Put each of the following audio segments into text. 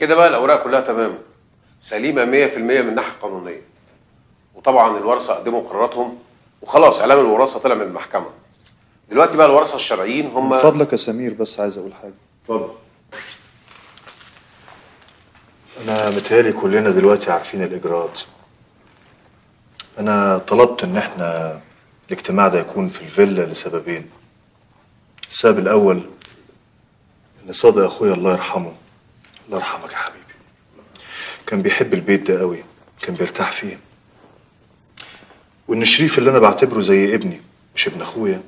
كده بقى الاوراق كلها تمام سليمه 100% من الناحيه القانونيه، وطبعا الورثه قدموا قراراتهم وخلاص اعلام الوراثه طلع من المحكمه. دلوقتي بقى الورثه الشرعيين هم من فضلك يا سمير بس عايز اقول حاجه. اتفضل. انا متهيألي كلنا دلوقتي عارفين الاجراءات. انا طلبت ان احنا الاجتماع ده يكون في الفيلا لسببين. السبب الاول ان صادق اخويا الله يرحمه، الله يرحمك يا حبيبي، كان بيحب البيت ده قوي، كان بيرتاح فيه. وان شريف اللي انا بعتبره زي ابني مش ابن اخويا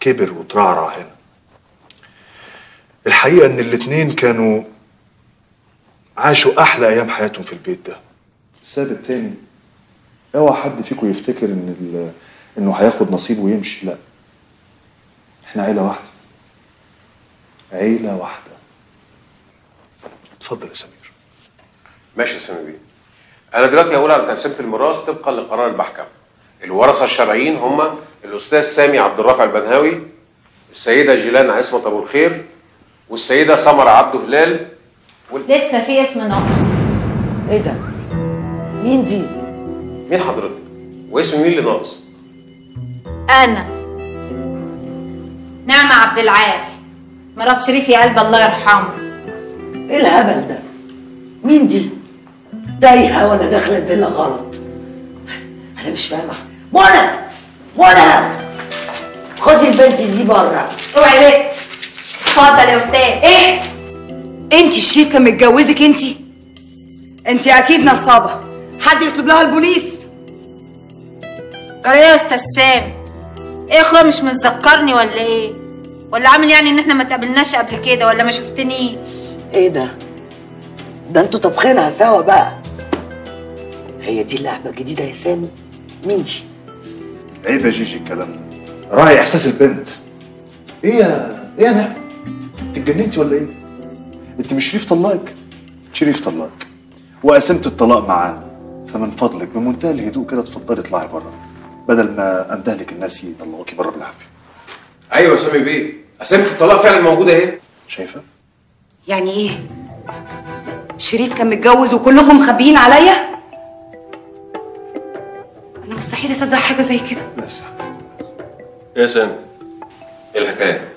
كبر وترعرع هنا. الحقيقه ان الاتنين كانوا عاشوا احلى ايام حياتهم في البيت ده. السبب التاني اوعى حد فيكم يفتكر انه هياخد نصيبه ويمشي، لا. احنا عيله واحده. عيله واحده. اتفضل يا سمير. ماشي يا سامي بيه. أنا دلوقتي هقول على تقسيمة الميراث طبقا لقرار المحكمة. الورثة الشرعيين هما الأستاذ سامي عبد الرافع البنهاوي، السيدة جيلان عصمت ابو الخير، والسيدة سمر عبد الهلال لسه في اسم ناقص. إيه ده؟ مين دي؟ مين حضرتك؟ واسم مين اللي ناقص؟ أنا نعمه عبد العال مراد شريف يا قلب الله يرحمه. إيه الهبل ده؟ مين دي؟ تايهه ولا داخله الفيلا غلط؟ انا مش فاهمه. منى خدي البنت دي بره. اوعي يا بت. اتفضل يا استاذ. ايه؟ انتي شريف كان متجوزك انتي اكيد نصابه، حد يطلب لها البوليس. جرى يا استاذ سامي؟ ايه اخويا مش متذكرني ولا ايه؟ ولا عامل يعني ان احنا ما تقابلناش قبل كده ولا ما شفتنيش؟ ايه ده انتوا طبخينها سوا بقى. هي دي اللعبه الجديده يا سامي؟ مين دي؟ عيب يا جيجي الكلام ده، راعي احساس البنت. ايه يا نعمه؟ انت اتجننتي ولا ايه؟ انت مش شريف طلقك؟ شريف طلقك وقسمت الطلاق معانا، فمن فضلك بمنتهى الهدوء كده اتفضلي اطلعي بره بدل ما امدهلك الناس يطلعوكي بره بالعافيه. ايوه يا سامي بيه، قسمت الطلاق فعلا موجوده اهي. شايفه؟ يعني ايه؟ شريف كان متجوز وكلهم مخبيين عليا؟ انا مستحيل اصدق حاجه زي كده. بس ايه يا سامي؟ ايه الحكايه؟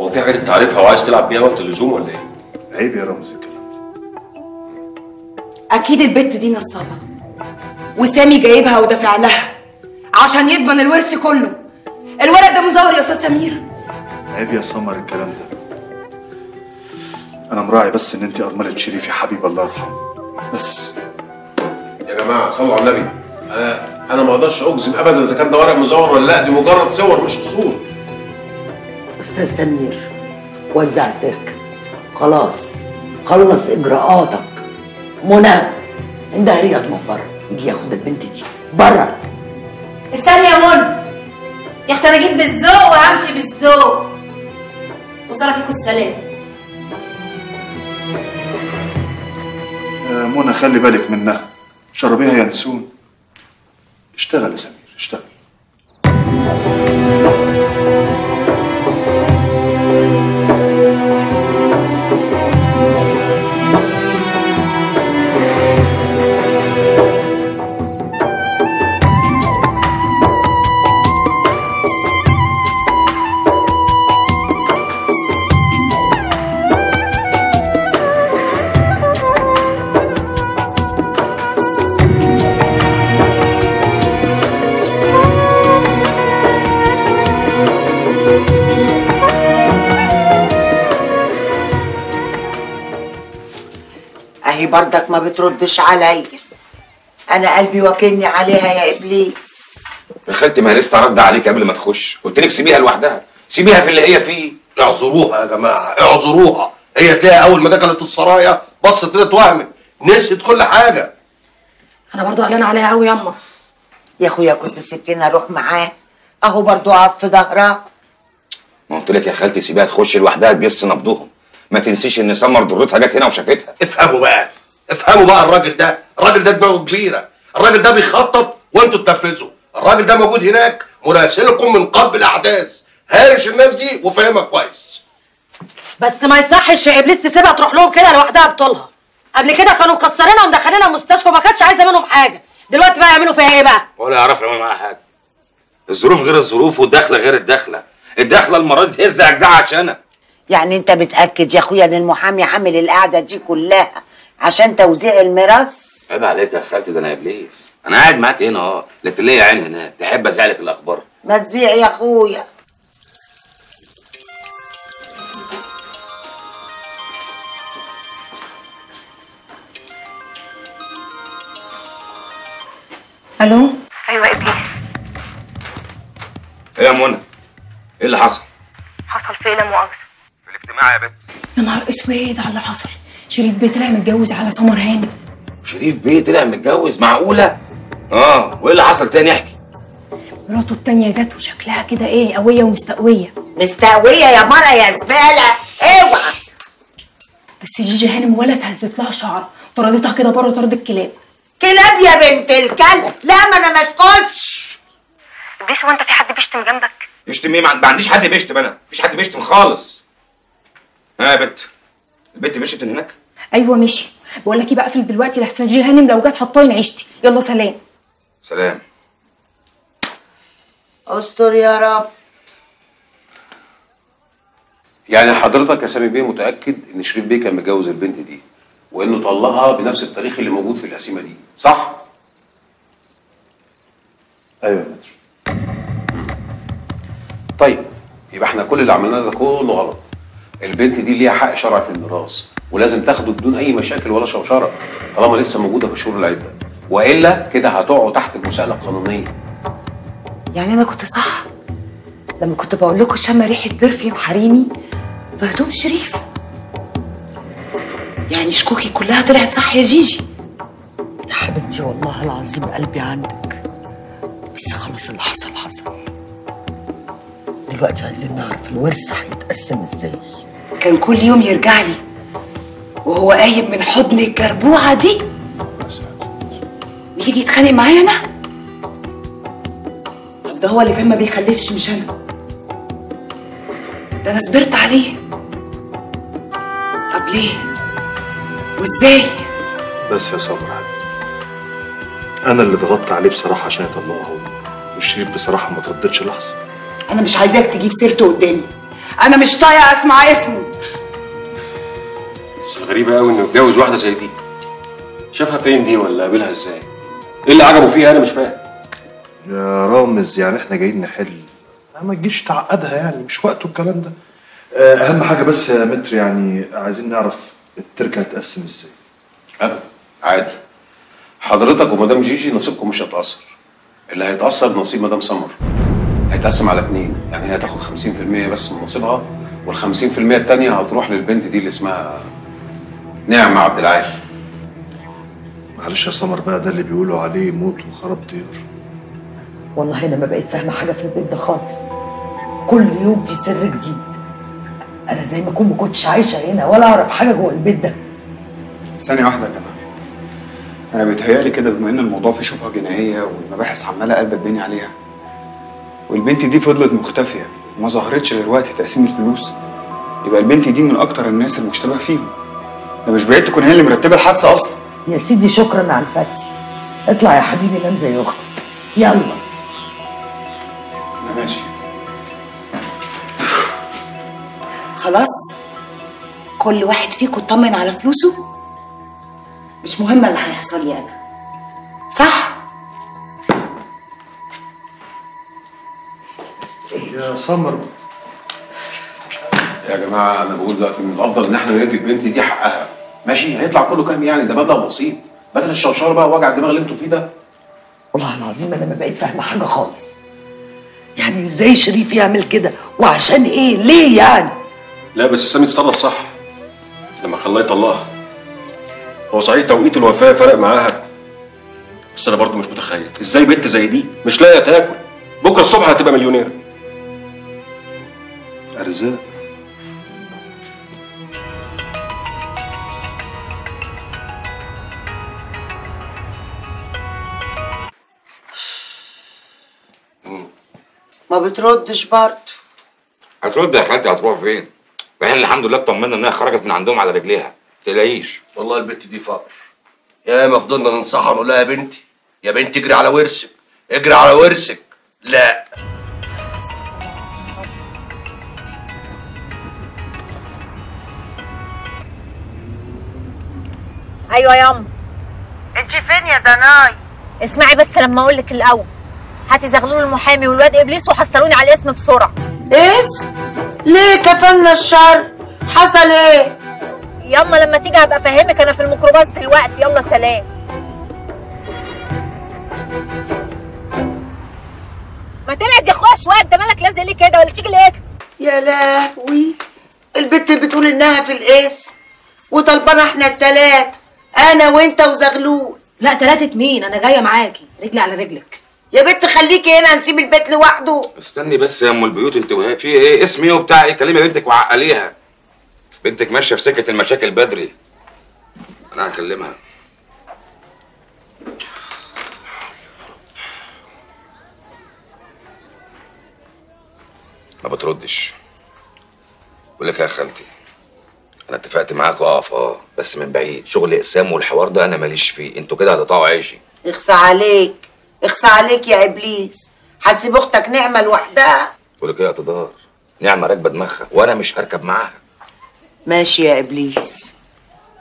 هو في حاجه انت عارفها وعايز تلعب بيها وقت اللزوم ولا ايه؟ عيب يا رمزي الكلام ده. اكيد البت دي نصابه وسامي جايبها ودافع لها عشان يضمن الورث كله. الولد ده مزور يا استاذ سمير. عيب يا سمر الكلام ده. أنا مراعي بس إن أنتِ أرملة شريف يا حبيب الله يرحمه، بس. يا جماعة صلوا على النبي، أنا ما أقدرش أجزم أبدًا إذا كان ده ورق مزور ولا لأ، دي مجرد صور مش أصول. أستاذ سمير وزع الضحك، خلاص خلص إجراءاتك. منى اندهري من بره، يجي ياخد البنت دي بره. استني يا منى، يا أختي أنا أجيب بالذوق وهمشي بالذوق. وصار فيكم السلام. منى خلي بالك منها، شربيها ينسون. اشتغل يا سمير اشتغل. بردك ما بتردش عليا، انا قلبي واكلني عليها يا ابليس. يا خالتي ما هي لسه رد عليك قبل ما تخش، قلت لك سيبيها لوحدها، سيبيها في اللي هي فيه. اعذروها يا جماعه اعذروها، هي تلاقي اول ما دخلت السرايا بصت كده اتوهمت، نسيت كل حاجه. انا برضه قلقانه عليها قوي ياما. يا اخويا كنت سبتني اروح معاه، اهو برضه قعد في ظهرها. ما قلت لك يا خالتي سيبيها تخش لوحدها تجس نبضهم، ما تنسيش ان سمر ضرتها جت هنا وشافتها. افهموا بقى الراجل ده دماغه كبيره، الراجل ده بيخطط وانتوا تنفذوا، الراجل ده موجود هناك مراسلكم من قلب الاحداث، هارش الناس دي وفاهمها كويس. بس ما يصحش يا ابليس تسيبها تروح لهم كده لوحدها بطولها. قبل كده كانوا مكسرينها ومدخلينها مستشفى ما كانتش عايزه منهم حاجه، دلوقتي بقى يعملوا فيها ايه بقى؟ ولا يعرفوا يعملوا معاها حاجه. الظروف غير الظروف والدخله غير الدخله، الدخله المره دي تهز اجدعها عشانها. يعني انت متاكد يا اخويا ان المحامي عامل القعده دي كلها عشان توزيع الميراث؟ عيب عليك يا خالتي، ده انا ابليس، انا قاعد معاك هنا اهو، لكن ليا عين هناك، تحب اذيع لك الاخبار؟ ما تذيع يا اخويا. الو. ايوه ابليس. ايه يا منى؟ ايه اللي حصل؟ حصل في ايه لا مؤاخذه؟ في الاجتماع يا بنت. يا نهار اسود على اللي حصل، شريف بيه طلع متجوز على سمر هاني. شريف بيه طلع متجوز؟ معقوله؟ اه، وايه اللي حصل تاني؟ احكي. مراته التانيه جت وشكلها كده ايه، قويه ومستقويه. مستقويه يا مره يا زباله، اوعى. بس جيجي هانم ولا اتهزت لها شعر، طردتها كده بره طرد الكلاب. كلاب يا بنت الكلب، لا ما انا ما اسكتش. ابليس هو انت في حد بيشتم جنبك؟ يشتم ايه؟ ما عنديش حد بيشتم، انا مفيش حد بيشتم خالص. ها يا بت، البت مشيت من هناك؟ ايوه مشي. بقول لك ايه بقى، اقفل دلوقتي لحسن جهنم لو جت حطاين عيشتي. يلا سلام. سلام. استر يا رب. يعني حضرتك يا سامي بيه متاكد ان شريف بيه كان متجوز البنت دي وانه طلقها بنفس التاريخ اللي موجود في القسيمه دي، صح؟ ايوه يا متر. طيب يبقى احنا كل اللي عملناه ده كله غلط. البنت دي ليها حق شرعي في الميراث ولازم تاخده بدون اي مشاكل ولا شوشره طالما لسه موجوده في شهور العده، والا كده هتقعوا تحت المساءله القانونيه. يعني انا كنت صح لما كنت بقول لكم شامه ريحه برفيوم حريمي في هدوم شريف؟ يعني شكوكي كلها طلعت صح يا جيجي. يا حبيبتي والله العظيم قلبي عندك، بس خلاص اللي حصل حصل. دلوقتي عايزين نعرف الورث هيتقسم ازاي. كان كل يوم يرجع لي وهو قايم من حضن الجربوعه دي ويجي يتخانق معايا انا. طب ده هو اللي كان ما بيخلفش مش انا، ده انا صبرت عليه. طب ليه وازاي؟ بس يا سمر حبيبي، انا اللي ضغطت عليه بصراحه عشان يطلعه هو، والشريف بصراحه ما ترددش لحظه. انا مش عايزاك تجيب سيرته قدامي، انا مش طايقه اسمع اسمه. بس غريبه قوي انه يتجوز واحده زي دي. شافها فين دي ولا قابلها ازاي؟ ايه اللي عجبه فيها؟ انا مش فاهم يا رامز. يعني احنا جايين نحل، ما تجيش تعقدها، يعني مش وقته الكلام ده. اهم حاجه بس يا متر، يعني عايزين نعرف التركه هتقسم ازاي؟ ابدا عادي. حضرتك ومدام جيجي نصيبكم مش هيتاثر، اللي هيتاثر نصيب مدام سمر. هيتقسم على اتنين، يعني هي هتاخد 50% بس من نصيبها، وال50% التانيه هتروح للبنت دي اللي اسمها نعمه عبد العال. معلش يا سمر بقى، ده اللي بيقولوا عليه موت وخراب ديار. والله انا ما بقيت فاهمه حاجه في البيت ده خالص، كل يوم في سر جديد. أنا زي ما أكون ما كنتش عايشة هنا ولا أعرف حاجة جوه البيت ده. ثانية واحدة كمان، أنا بيتهيألي كده بما إن الموضوع فيه شبهة جنائية والمباحث عمالة قلب الدنيا عليها، والبنت دي فضلت مختفية وما ظهرتش غير وقت تقسيم الفلوس، يبقى البنت دي من أكتر الناس المشتبه فيهم. ده مش بعيد تكون هي اللي مرتبة الحادثة أصلا. يا سيدي شكرا على الفتي، اطلع يا حبيبي نام زي أختك. يلا. أنا ماشي. خلاص كل واحد فيكم اطمن على فلوسه، مش مهم اللي هيحصل لي انا، صح؟ يا سمر يا جماعه، انا بقول دلوقتي من الافضل ان احنا ندي البنت دي حقها، ماشي؟ هيطلع كله كام يعني؟ ده مبلغ بسيط، بدل الشوشره بقى ووجع الدماغ اللي انتوا فيه ده. والله العظيم انا ما بقيت فاهمه حاجه خالص. يعني ازاي شريف يعمل كده وعشان ايه؟ ليه يعني؟ لا بس سامي اتصرف صح لما خلاه يطلقها. هو صحيح توقيت الوفاه فرق معاها، بس انا برضو مش متخيل ازاي بنت زي دي مش لاقيه تاكل، بكره الصبح هتبقى مليونير. ارزاق. ما بتردش برضه. هترد يا خالتي، هتروح فين؟ فاحنا الحمد لله اطمنا انها خرجت من عندهم على رجليها، ما تلاقيش. والله البنت دي فقر، يا ما فضلنا ننصحها ونقول لها يا بنتي يا بنتي اجري على ورثك اجري على ورثك، لا. ايوه ياما. انت فين يا دناي؟ اسمعي بس لما اقول لك الاول، هاتي زغلول المحامي والواد ابليس وحصلوني على الاسم بسرعه. اسم؟ ليه كفلنا الشر؟ حصل ايه؟ ياما لما تيجي هبقى افهمك، انا في الميكروباص دلوقتي، يلا سلام. ما تبعد يا اخويا شويه، انت مالك لازق ليه كده ولا تيجي الاسم؟ يا لهوي، البت بتقول انها في الاسم وطلبانه احنا التلاته، انا وانت وزغلول. لا تلاتة مين؟ انا جايه معاكي رجلي على رجلك. يا بنت خليكي هنا، هنسيب البيت لوحده. استني بس يا ام البيوت، انت وهي في ايه؟ اسمي وبتاع ايه؟ كلمي بنتك وعقليها، بنتك ماشيه في سكه المشاكل بدري. انا هكلمها. ما بتردش. بقول لك يا خالتي، انا اتفقت معاك واقف بس من بعيد، شغل اقسام والحوار ده انا ماليش فيه، انتوا كده هتقطعوا عيشي. اخصى عليك اخصى عليك يا ابليس، هتسيب اختك نعمه لوحدها؟ بقول لك ايه يا تدار، نعمه راكبه دماغها وانا مش هركب معاها. ماشي يا ابليس،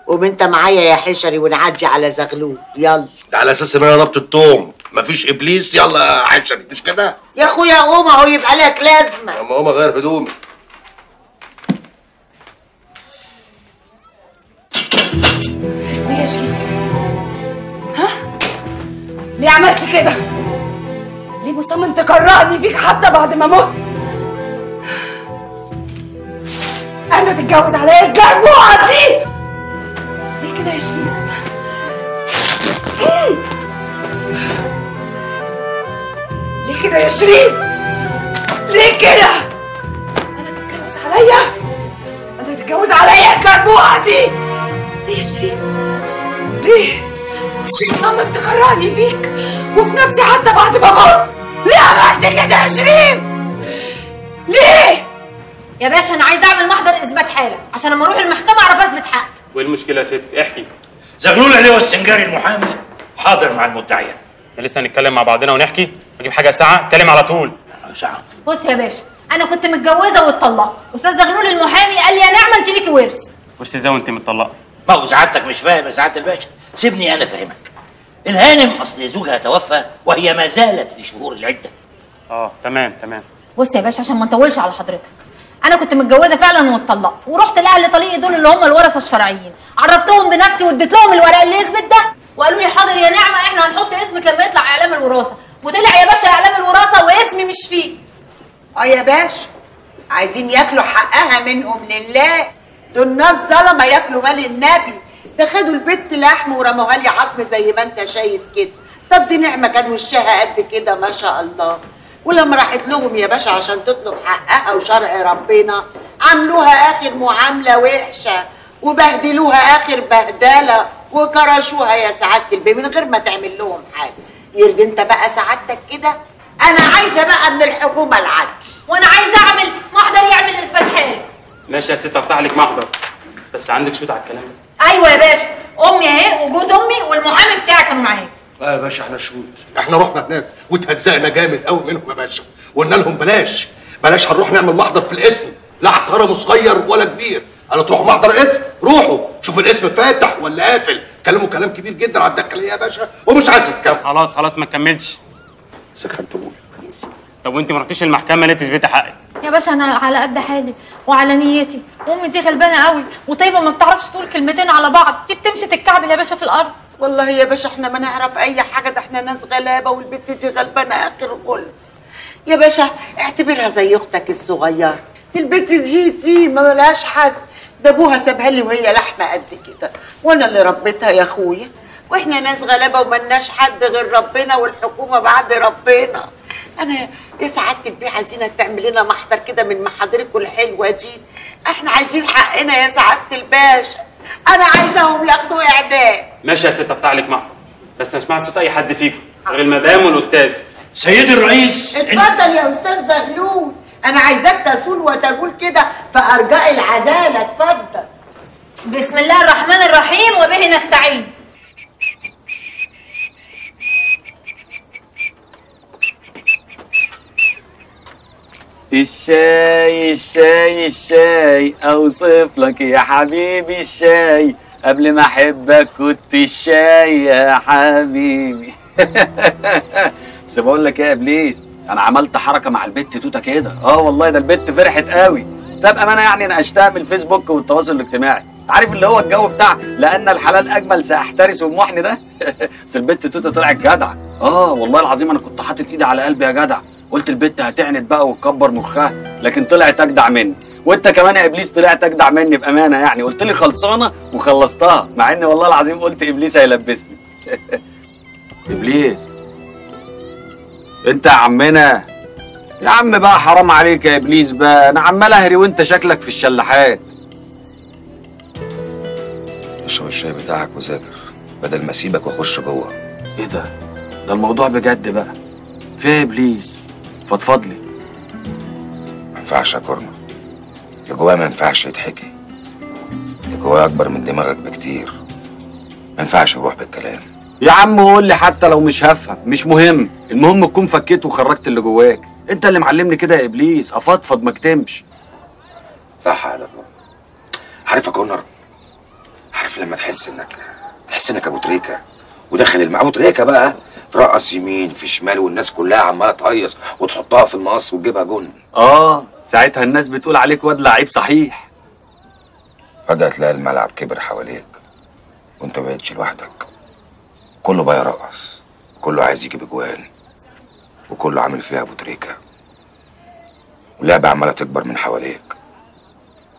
قوم انت معايا يا حشري ونعدي على زغلول، يلا. ده على اساس ان انا ضبط التوم، مفيش ابليس يلا يا حشري، مش كده؟ يا اخويا قوم اهو، يبقى لك لازمه. لما قوم اغير هدومي. ليه يا شريف؟ ها؟ ليه عملت كده؟ ليه مصمم تكرهني فيك حتى بعد ما مت؟ أنا تتجوز عليا الجموعة دي؟ ليه كده يا شريف؟ ليه كده يا شريف؟ ليه كده؟ أنا تتجوز عليا؟ أنا تتجوز عليا الجموعة دي؟ ليه يا شريف؟ ليه؟ مصمم تكرهني فيك وفي نفسي حتى بعد ما اموت؟ ليه عملت كده يا شريف؟ ليه؟ يا باشا أنا عايزة أعمل محضر إثبات حالة عشان لما أروح المحكمة أعرف أثبت حقي. وإيه المشكلة يا ست؟ احكي. زغلول علوي السنجاري المحامي حاضر مع المدعية. احنا لسه هنتكلم مع بعضنا ونحكي ونجيب حاجة ساعة، اتكلم على طول. ساعة؟ بص يا باشا، أنا كنت متجوزة واتطلقت، أستاذ زغلول المحامي قال لي يا نعمة أنت ليكي ورث. ورث إزاي وأنت متطلقة؟ ما هو سعادتك مش فاهم يا سعاده الباشا، سيبني انا افهمك. الهانم اصل زوجها توفى وهي ما زالت في شهور العده. تمام. بص يا باشا عشان ما نطولش على حضرتك، انا كنت متجوزه فعلا واتطلقت، ورحت لاهل طليقي دول اللي هم الورثه الشرعيين، عرفتهم بنفسي واديت لهم الورق اللي يثبت ده، وقالوا لي حاضر يا نعمه احنا هنحط اسمك لما يطلع اعلام الوراثه، وطلع يا باشا اعلام الوراثه واسمي مش فيه. يا باشا عايزين ياكلوا حقها منهم لله، دول ناس ظلمه ياكلوا مال النبي، ده خدوا البت لحم ورموها لي عظم زي ما انت شايف كده. طب دي نعمه كان وشها قد كده ما شاء الله، ولما راحت لهم يا باشا عشان تطلب حقها وشرع ربنا عملوها اخر معامله وحشه وبهدلوها اخر بهدله وكرشوها يا سعاده البي من غير ما تعمل لهم حاجه. يرضي انت بقى سعادتك كده؟ انا عايزه بقى من الحكومه العدل، وانا عايزه اعمل محضر يعمل اثبات حاله. ماشي يا ست افتح لك محضر، بس عندك شوت على الكلام ده. ايوه يا باشا، امي اهي وجوز امي والمحامي بتاعي كانوا معايا. يا باشا احنا شوت، احنا رحنا هناك واتهزقنا جامد قوي منهم يا باشا، وقلنا لهم بلاش هنروح نعمل محضر في الاسم، لا احترموا صغير ولا كبير، قالوا تروحوا محضر اسم، روحوا شوفوا الاسم فاتح ولا قافل، كلموا كلام كبير جدا على الداخليه يا باشا ومش عايز يتكلم. خلاص ما تكملش، سخنتوا. طب وانت ما رحتيش المحكمه ليه تثبتي حقك؟ يا باشا انا على قد حالي وعلى نيتي، وامي دي غلبانه قوي وطيبه ما بتعرفش تقول كلمتين على بعض، دي بتمشي تتكعبل يا باشا في الارض. والله يا باشا احنا ما نعرف اي حاجه، ده احنا ناس غلابه والبت دي غلبانه اخر كل. يا باشا اعتبرها زي اختك الصغيره، البت دي ما مالهاش حد، ده ابوها سابها لي وهي لحمه قد كده وانا اللي ربيتها يا اخويا، واحنا ناس غلابه ومالناش حد غير ربنا والحكومه بعد ربنا. أنا يا سعادة البي عايزينك تعمل لنا محضر كده من محاضركوا الحلوة دي، إحنا عايزين حقنا يا سعادة الباشا، أنا عايزاهم ياخدوا إعدام. ماشي يا ست أفتح لك محضر، بس مش مع صوت أي حد فيكم غير المدام والأستاذ. سيدي الرئيس اتفضل يا أستاذ زغلول، انا عايزاك تسول وتقول كده في ارجاء العداله. اتفضل. بسم الله الرحمن الرحيم وبه نستعين. الشاي الشاي الشاي اوصف لك يا حبيبي الشاي، قبل ما احبك كنت الشاي يا حبيبي. بس بقول لك ايه يا ابليس، انا عملت حركه مع البت توته كده. اه والله ده البت فرحت قوي. سابقه ما انا يعني ناقشتها من الفيسبوك والتواصل الاجتماعي، عارف اللي هو الجو بتاع لان الحلال اجمل ساحترس وموحني ده. بس البت توته طلعت جدعه. اه والله العظيم انا كنت حاطط ايدي على قلبي يا جدع، قلت البت هتعند بقى وتكبر مخها، لكن طلعت اجدع مني. وانت كمان يا ابليس طلعت اجدع مني بامانه، يعني قلت لي خلصانه وخلصتها، مع ان والله العظيم قلت ابليس هيلبسني. ابليس انت يا عمنا يا عم بقى، حرام عليك يا ابليس بقى، انا عمال اهري وانت شكلك في الشلاحات. اشرب الشاي بتاعك وذاكر بدل ما اسيبك واخش جوه. ايه ده؟ ده الموضوع بجد بقى. فيه يا ابليس؟ فضفض لي. ما ينفعش يا كورنر، اللي جوايا ما ينفعش يتحكي، اللي جوايا اكبر من دماغك بكتير، ما ينفعش يروح بالكلام. يا عم قول لي حتى لو مش هفهم، مش مهم، المهم تكون فكيت وخرجت اللي جواك. انت اللي معلمني كده يا ابليس، افضفض ما اكتمش. صح يا دكتور. عارف يا كورنر، عارف لما تحس انك ابو تريكه وداخل المعبو تريكه بقى، ترقص يمين في شمال والناس كلها عماله تهيص وتحطها في المقص وتجيبها جون. اه ساعتها الناس بتقول عليك واد لعيب صحيح. فجأة تلاقي الملعب كبر حواليك وانت ما بقتش لوحدك، كله بقى يرقص، كله عايز يجيب اجوان، وكله عامل فيها ابو تريكه، واللعبه عماله تكبر من حواليك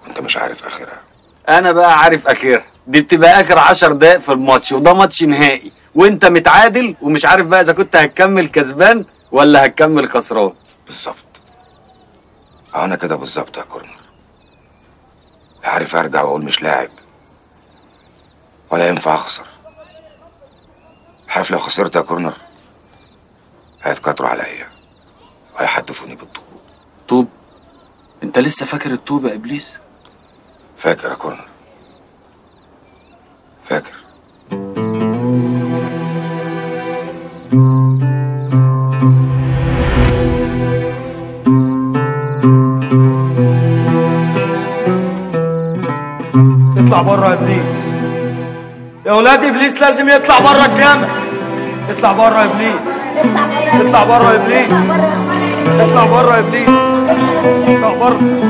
وانت مش عارف اخرها. انا بقى عارف اخرها، دي بتبقى اخر 10 دقايق في الماتش، وده ماتش نهائي وانت متعادل ومش عارف بقى اذا كنت هتكمل كسبان ولا هتكمل خسران. بالظبط. انا كده بالظبط يا كورنر. لا عارف ارجع واقول مش لاعب، ولا ينفع اخسر. عارف لو خسرت يا كورنر هيتكاتروا عليا وهيحدفوني بالطوب. طوب؟ انت لسه فاكر الطوب يا ابليس؟ فاكر يا كورنر، فاكر. اطلع بره يا ابليس يا ولاد، ابليس لازم يطلع بره الجامع. اطلع بره يا ابليس، اطلع بره يا ابليس، اطلع بره يا ابليس، اطلع بره.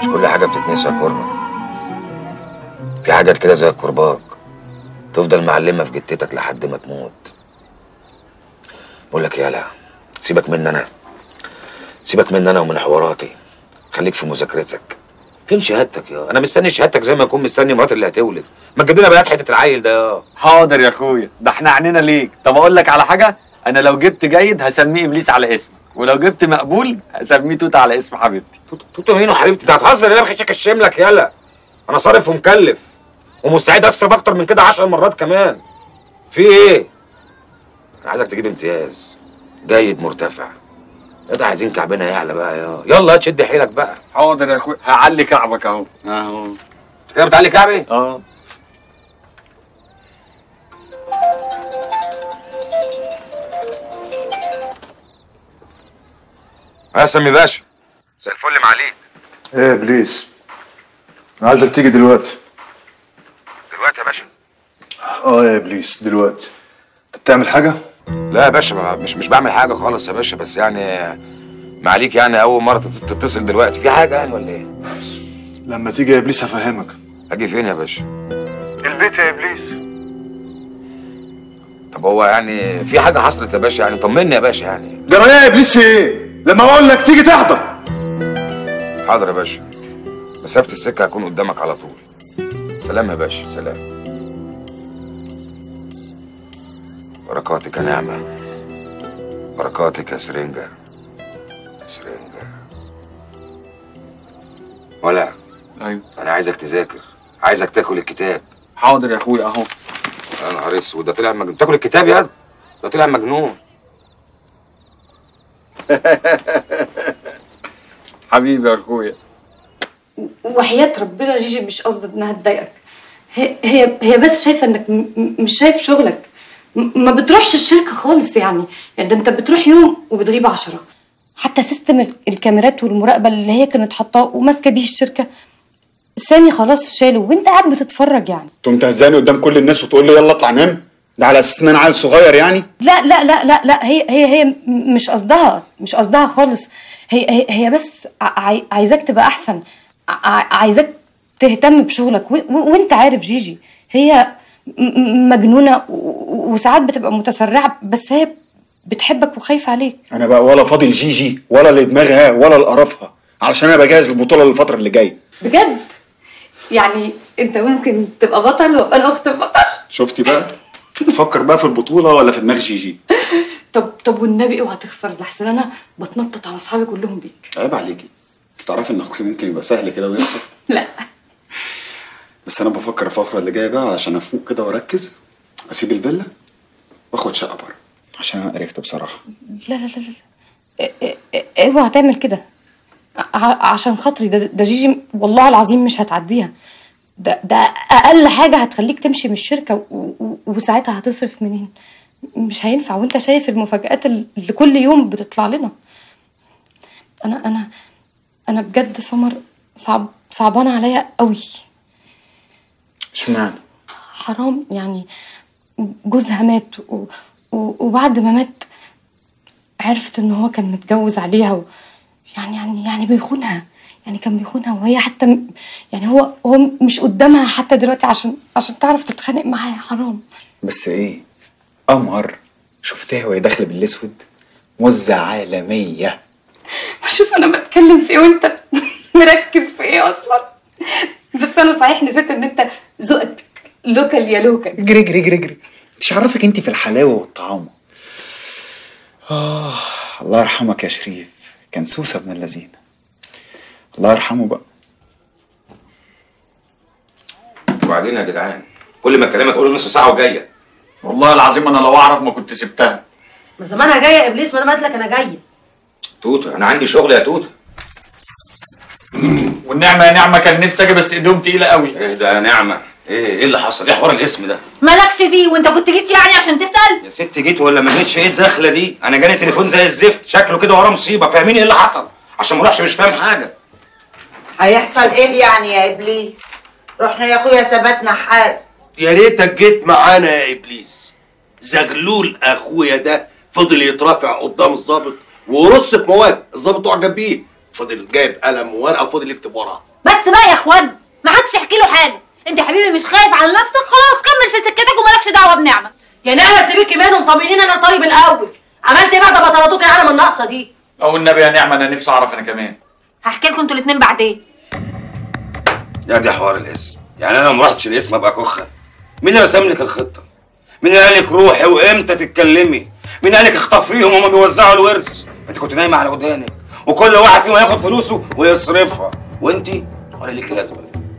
مش كل حاجة بتتنسى يا كورنر، في حاجات كده زي الكرباج تفضل معلمة في جتتك لحد ما تموت. بقولك يالا سيبك مني أنا، سيبك مني أنا ومن حواراتي، خليك في مذاكرتك. فين شهادتك يا؟ أنا مستني شهادتك زي ما أكون مستني مراتي اللي هتولد. ما تجيب لنا بنات حتة العيل ده يا. حاضر يا أخويا، ده إحنا عينينا ليك. طب أقول لك على حاجة؟ أنا لو جبت جيد هسميه إبليس على اسمي، ولو جبت مقبول هسميه توتة على اسم حبيبتي. توتة مين وحبيبتي؟ أنت هتهزر يالا، بخشك أشم لك يالا. أنا صارف ومكلف ومستعد أصرف أكتر من كده 10 مرات كمان. في إيه؟ أنا عايزك تجيب امتياز، جيد مرتفع. يا ده عايزين كعبنا يعلى بقى يا. يلا تشد حيلك بقى. حاضر يا اخويا، هعلي كعبك اهو. انت كده بتعلي كعبي؟ اه. يا سامي باشا زي الفل معاليك. ايه يا ابليس؟ انا عايزك تيجي دلوقتي. دلوقتي يا باشا؟ اه يا ابليس دلوقتي. انت بتعمل حاجه؟ لا يا باشا مش بعمل حاجه خالص يا باشا، بس يعني معليك يعني اول مره تتصل دلوقتي في حاجه يعني ولا ايه؟ لما تيجي يا ابليس هفهمك. اجي فين يا باشا؟ البيت يا ابليس. طب هو يعني في حاجه حصلت يا باشا يعني؟ طمني يا باشا يعني. جرايه يا ابليس في ايه؟ لما اقول لك تيجي تحضر. حاضر يا باشا، مسافة السكة هكون قدامك على طول. سلام يا باشا. سلام. بركاتك يا نعمة، بركاتك يا سرنجة. سرنجة ولا؟ ايوه. انا عايزك تذاكر، عايزك تاكل الكتاب. حاضر يا اخويا اهو. يا نهار اسود، ده طلع مجنون. تاكل الكتاب يا ده طلع مجنون. حبيبي يا اخويا، وحياة ربنا جيجي مش قصدي انها تضايقك، هي بس شايفه انك مش شايف شغلك، ما بتروحش الشركه خالص يعني ده انت بتروح يوم وبتغيب 10. حتى سيستم الكاميرات والمراقبه اللي هي كانت حاطاه وماسكه بيه الشركه، سامي خلاص شاله وانت قاعد بتتفرج. يعني تقوم تهزاني قدام كل الناس وتقول لي يلا اطلع نام؟ ده على اساس ان انا عيل صغير يعني؟ لا لا لا لا لا، هي مش قصدها، مش قصدها خالص. هي بس عايزاك تبقى احسن، عايزاك تهتم بشغلك وانت عارف جيجي هي مجنونه وساعات بتبقى متسرعه، بس هي بتحبك وخايفه عليك. انا بقى ولا فاضي لجيجي ولا لدماغها ولا لقرفها، علشان انا بجهز البطوله للفتره اللي جايه. بجد؟ يعني انت ممكن تبقى بطل وابقى انا اخت بطل. شفتي بقى؟ تفكر بقى في البطوله ولا في دماغ جيجي؟ طب والنبي اوعى تخسر، لحسن انا بتنطط على اصحابي كلهم بيك. عيب عليكي، تعرفي ان اخوكي ممكن يبقى سهل كده ويخسر؟ لا بس انا بفكر الفتره اللي جايه بقى علشان افوق كده واركز، اسيب الفيلا واخد شقه بره، عشان انا قرفت بصراحه. لا لا لا لا، اوعى تعمل كده عشان خاطري. ده جيجي والله العظيم مش هتعديها. ده اقل حاجه هتخليك تمشي من الشركه، وساعتها هتصرف منين؟ مش هينفع، وانت شايف المفاجآت اللي كل يوم بتطلع لنا. انا بجد سمر صعبان عليا قوي. اشمعنى؟ حرام يعني، جوزها مات وبعد ما مات عرفت ان هو كان متجوز عليها يعني بيخونها، يعني كان بيخونها، وهي حتى يعني هو مش قدامها حتى دلوقتي عشان تعرف تتخانق معاه. حرام. بس ايه، قمر شفتها وهي داخله بالاسود؟ موزع عالميه. شوف انا بتكلم في ايه وانت مركز في ايه اصلا؟ بس انا صحيح نسيت ان انت ذوقك لوكال يا لوكال. اجري اجري اجري اجري، مش عرفك انت في الحلاوه والطعامه. الله يرحمك يا شريف، كان سوسه ابن اللذين. الله يرحمه بقى. وبعدين يا جدعان، كل ما اكلمك قول نص ساعه وجايه. والله العظيم انا لو اعرف ما كنت سبتها. ما زمان انا جايه يا ابليس، ما انا قلت لك انا جايه. توته انا عندي شغل يا توته. والنعمه يا نعمه كان نفسي اجي بس ايدهم تقيله قوي. ايه ده يا نعمه؟ ايه اللي حصل؟ ايه حوار الاسم ده؟ مالكش فيه، وانت كنت جيت يعني عشان تسال؟ يا ست جيت ولا ما جيتش؟ ايه الدخله دي؟ انا جاني تليفون زي الزفت، شكله كده وراه مصيبه، فاهميني ايه اللي حصل؟ عشان ما اروحش مش فاهم حاجه. هيحصل ايه يعني يا ابليس؟ رحنا يا اخويا ثبتنا حال. يا ريتك جيت معانا يا ابليس. زغلول اخويا ده فضل يترافع قدام الظابط ورص في مواد، الظابط اعجب بيه، فضل جايب قلم وورقه وفضل يكتب ورقه. بس بقى يا اخوان، ما حدش يحكي له حاجه. انت يا حبيبي مش خايف على نفسك؟ خلاص كمل في سكتك ومالكش دعوه بنعمه. يا نعمه سيبيكي منهم، طمنيني انا طيب الاول. عملت ايه بقى ده بطلاتوك العالم الناقصه دي؟ او النبي يا نعمه انا نفسي اعرف. انا كمان هحكي لكم انتوا الاثنين بعدين. يا دي حوار الاسم، يعني انا ما رحتش الاسم ابقى كخه؟ مين اللي رسم لك الخطه؟ مين اللي قال لك روحي وامتى تتكلمي؟ مين قال لك اخطفيهم وهم بيوزعوا الورث؟ انت كنت نايمه على ودانك، وكل واحد فيهم هياخد فلوسه ويصرفها، وانت ولا ليكي لازمه.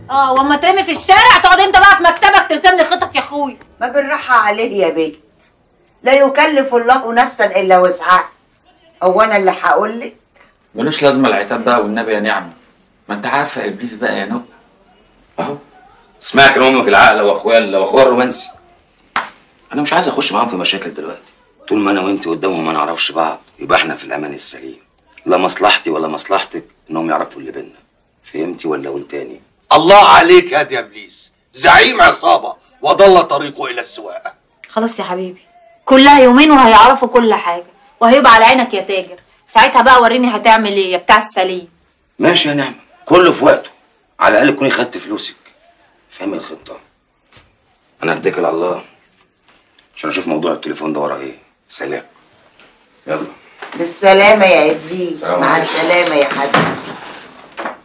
واما ترمي في الشارع تقعد انت بقى في مكتبك ترسم لي خطط يا اخويا. ما بالراحه عليه يا بيت، لا يكلف الله نفسا الا وسعها. هو انا اللي هقول لك؟ ملوش لازمه العتاب بقى والنبي يا نعمه، ما انت عارفه يا ابليس بقى يا نقطه اهو. اسمعي كلام امك العاقله واخويا الرومانسي، انا مش عايز اخش معاهم في مشاكل دلوقتي. طول ما انا وانت قدامهم ما نعرفش بعض يبقى احنا في الامان السليم، لا مصلحتي ولا مصلحتك انهم يعرفوا اللي بينا. فهمتي ولا قلتاني؟ الله عليك هادي يا ابليس، زعيم عصابه وضل طريقه الى السواقه. خلاص يا حبيبي، كلها يومين وهيعرفوا كل حاجه، وهيبقى على عينك يا تاجر. ساعتها بقى وريني هتعمل ايه يا بتاع السليم. ماشي يا نعمه، كله في وقته، على الاقل تكوني خدت فلوسك. فاهم الخطه؟ انا هتكل على الله عشان اشوف موضوع التليفون ده وراه ايه. سلام. يلا. بالسلامة يا إبليس. مع السلامة يا حبيبي.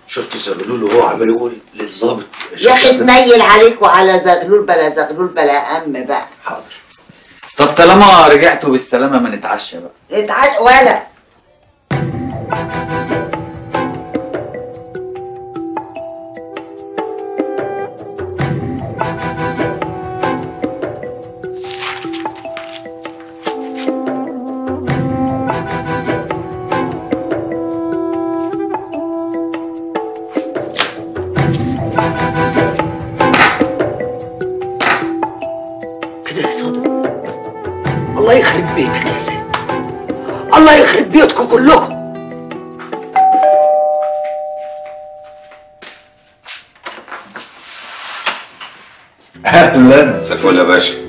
شفت زغلول وهو عمال يقول للظابط يا أخي تنيل عليك وعلى زغلول بلا زغلول بلا أم بقى. حاضر. طب طالما رجعتوا بالسلامة ما نتعشى بقى. نتعشى ولا فول يا باشا. ايه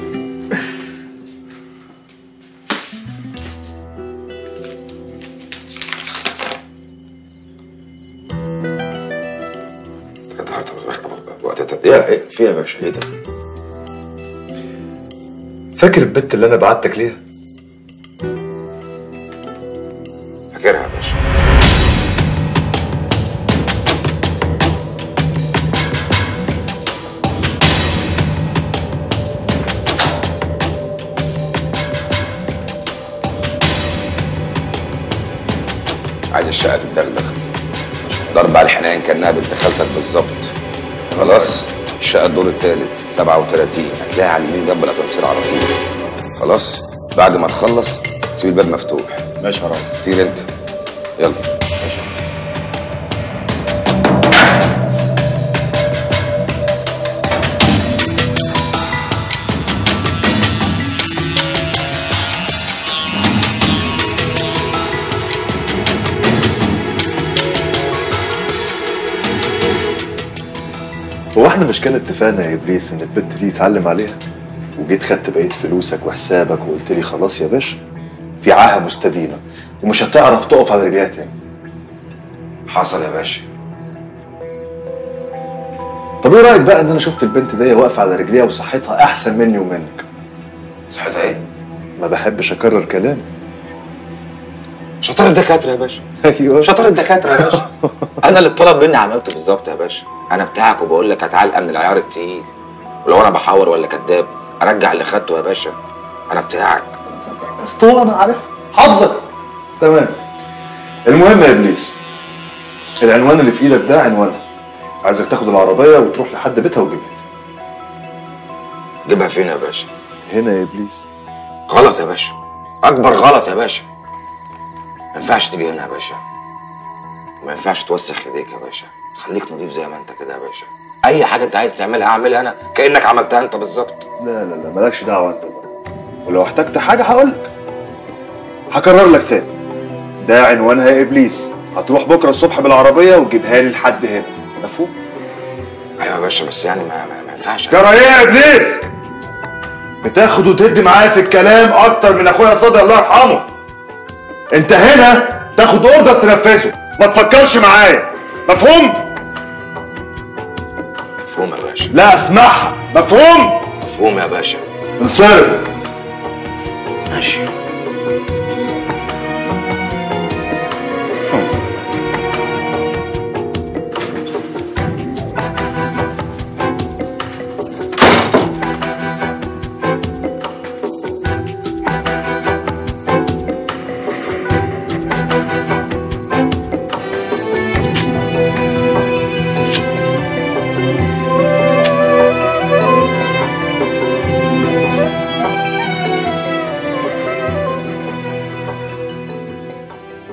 في يا باشا؟ ايه ده؟ فاكر البت اللي انا بعتك ليها؟ فاكرها يا باشا. عايز الشقة تتدغدغ، ضرب على الحنان كأنها بنت خالتك بالظبط. خلاص الشقة الدور التالت 37، هتلاقيها على اليمين جنب الأسانسير على طول. خلاص بعد ما تخلص سيب الباب مفتوح. ماشي يا ريس. طير أنت يلا. ماشي يا ريس. هو احنا مش كان اتفقنا يا ابليس ان البت دي يتعلم عليها؟ وجيت خدت بقيه فلوسك وحسابك وقلت لي خلاص يا باشا في عاهه مستديمه ومش هتعرف تقف على رجليها تاني. حصل يا باشا. طب ايه رايك بقى ان انا شفت البنت دي واقفه على رجليها وصحتها احسن مني ومنك؟ صحتها ايه؟ ما بحبش اكرر كلامي. شطار الدكاتره يا باشا. ايوه شطار الدكاتره يا باشا. انا اللي اتطلب مني عملته بالظبط يا باشا. انا بتاعك وبقول لك هتعلق من العيار التقيل، ولو انا بحاور ولا كذاب ارجع اللي خدته يا باشا. انا بتاعك اسطوره. انا عارف حافظك تمام. المهم يا ابليس العنوان اللي في ايدك ده عنوانها، عايزك تاخد العربيه وتروح لحد بيتها وتجيبها. جيبها فين يا باشا؟ هنا يا ابليس. غلط يا باشا، اكبر غلط يا باشا. ما ينفعش تجي هنا يا باشا، ما ينفعش توسخ ايديك يا باشا، خليك نضيف زي ما انت كده يا باشا. اي حاجه انت عايز تعملها اعملها انا كانك عملتها انت بالظبط. لا لا لا مالكش دعوه انت بقى، ولو احتجت حاجه هقولك. هكرر لك تاني، ده عنوانها يا ابليس، هتروح بكره الصبح بالعربيه وتجيبها لي لحد هنا، مفهوم؟ ايوه يا باشا. بس يعني ما ينفعش. جرى ايه يا ابليس؟ بتاخد وتدي معايا في الكلام اكتر من اخويا صادق الله يرحمه. انت هنا تاخد اوردر تنفذه، ما تفكرش معايا، مفهوم؟ مفهوم يا باشا. لا اسمعها، مفهوم؟ مفهوم يا باشا. انصرف. ماشي.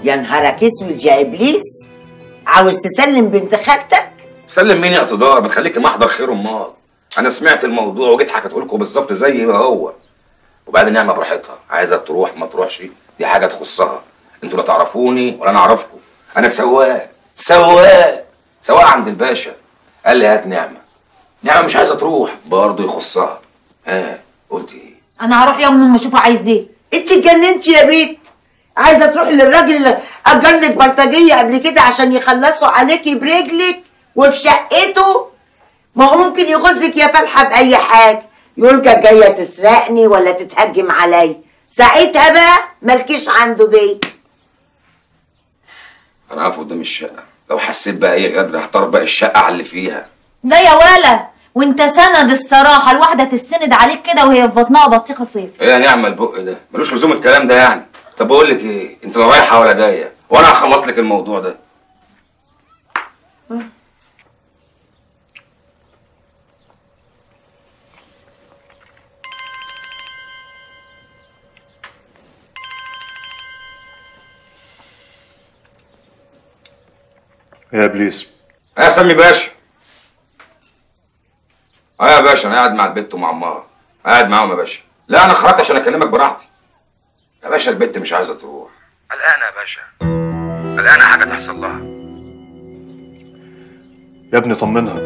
يا نهارك اسود يا ابليس، عاوز تسلم بنت خالتك؟ سلم مين يا تدار؟ ما تخليكي محضر خير. امال انا سمعت الموضوع وجيت حكيته لكم بالظبط زي ما هو. وبعدين نعمه براحتها، عايزه تروح ما تروحش دي حاجه تخصها. انتوا لا تعرفوني ولا انا اعرفكم. انا سواق عند الباشا. قال لي هات نعمه. نعمه مش عايزه تروح برضه يخصها. ها قلت ايه؟ انا هروح يا امي اشوفها عايز ايه. انت اتجننتي يا بيت؟ عايزه تروحي للراجل اللي اجرلك بلطجيه قبل كده عشان يخلصوا عليكي برجلك وفي شقته؟ ما هو ممكن يغزك يا فالحه باي حاجه، يلجا جايه تسرقني ولا تتهجم عليا، ساعتها بقى مالكيش عنده ضيق. انا هقف قدام الشقه، لو حسيت بقى اي غدر هحتار بقى الشقه على اللي فيها. لا يا ولا، وانت سند الصراحه، الواحده تسند عليك كده وهي في بطنها بطيخه صيف. ايه يا نعمه البق ده؟ ملوش لزوم الكلام ده يعني. طب بقول لك ايه، انت لا رايحه ولا جايه، وانا هخلص لك الموضوع ده. يا ابليس. يا سامي باشا. يا باشا انا قاعد مع البت ومع امها، قاعد معاهم يا باشا. لا انا خرجت عشان اكلمك براحتي. يا باشا البت مش عايزه تروح. قلقانه يا باشا. قلقانه حاجه تحصل لها. يا ابني طمنها.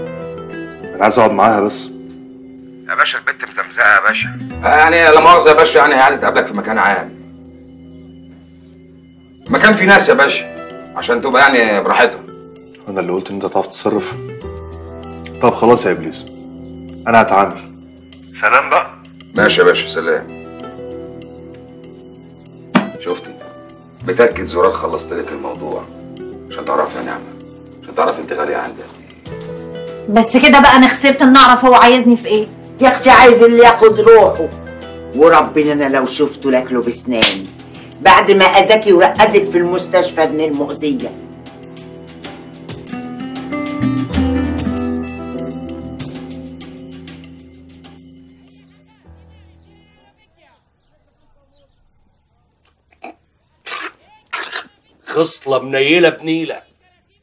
انا عايز اقعد معاها بس. يا باشا البت مزمزقه يا باشا. يعني لا مؤاخذه يا باشا، يعني هي عايزه تقابلك في مكان عام. مكان فيه ناس يا باشا، عشان تبقى يعني براحتها. أنا اللي قلت إن أنت هتعرف تتصرف؟ طب خلاص يا إبليس، أنا هتعامل. سلام بقى. ماشي يا باشا سلام. شفتي؟ بتأكد زرار خلصت لك الموضوع عشان تعرف يا نعمة، عشان تعرف أنت غالية عندي قد إيه. بس كده بقى أنا خسرت إن أعرف هو عايزني في إيه؟ يا أختي عايز اللي ياخد روحه، وربنا أنا لو شفته لأكله بأسناني بعد ما أذاكي ورقدك في المستشفى ابن المؤذية. خصلة منيلة بنيلة،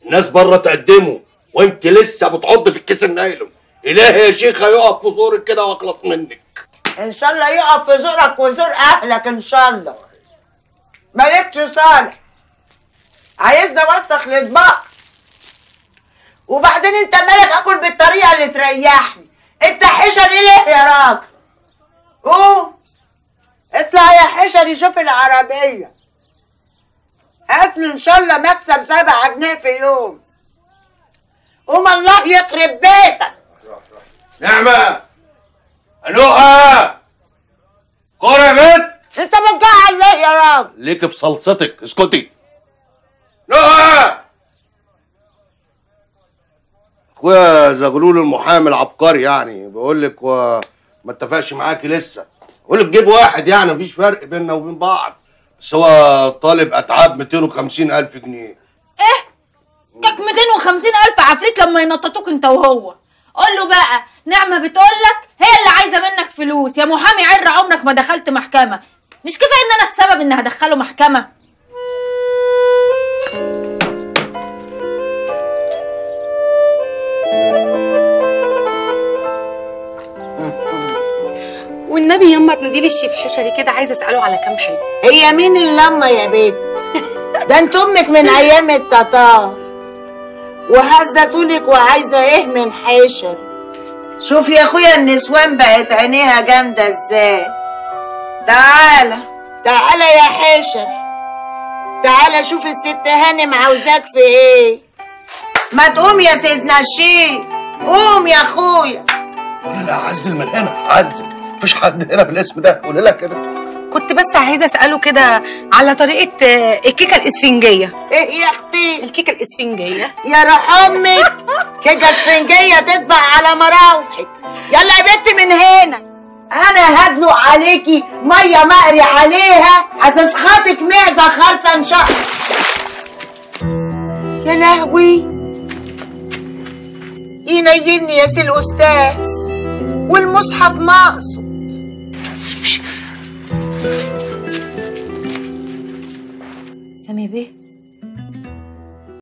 الناس بره تقدمه وانت لسه بتعض في الكيس النايلون. إلهي يا شيخة يقف في زورك كده واخلص منك. إن شاء الله يقف في زورك وزور أهلك إن شاء الله. مالكش صالح، عايزنا نوسخ الأطباق. وبعدين أنت مالك آكل بالطريقة اللي تريحني، أنت حشري ليه يا راجل؟ قوم اطلع يا حشري شوف العربية. هات ان شاء الله مكسب 7 جنيه في يوم. قوم الله يخرب بيتك. نعمه انوقه كوره يا بنت. انت بتجعل ليه يا راجل؟ ليك بصلصتك، اسكتي. نوقه اخويا زغلول المحامي العبقري، يعني بقول لك ما اتفقش معاكي لسه. بقول لك جيب واحد، يعني مفيش فرق بيننا وبين بعض، بس هو طالب اتعاب 250,000 جنيه. ايه؟ كاك 250,000 عفريت لما ينططوك انت وهو. قول له بقى نعمه بتقولك هي اللي عايزه منك فلوس يا محامي عر عمرك ما دخلت محكمه، مش كفايه ان انا السبب ان هدخله محكمه؟ والنبي يما تناديلي الشيف حشري كده، عايزه اساله على كام حاجه. هي مين اللمه يا بت؟ ده انت امك من ايام التتار، وهزتولك وعايزه ايه من حشر؟ شوف يا اخويا النسوان بقت عينيها جامده ازاي. تعالى تعالى يا حشر، تعالى شوف الست هانم عاوزاك في ايه. ما تقوم يا سيدنا الشيف، قوم يا اخويا. وانا لا اعزل من هنا، اعزل مفيش حد هنا بالاسم ده. قولي لها كده. كنت بس عايزه اساله كده على طريقه الكيكه الاسفنجيه. ايه يا اختي؟ الكيكه الاسفنجيه. يا روح امك، كيكه اسفنجيه تطبع على مراوحك. يلا يا بنتي من هنا، انا هدلق عليكي ميه مقري عليها هتسخطك معزه خالصه ان شاء الله. يا لهوي، ينيلني يا سي الاستاذ والمصحف مقصود. سامي بيه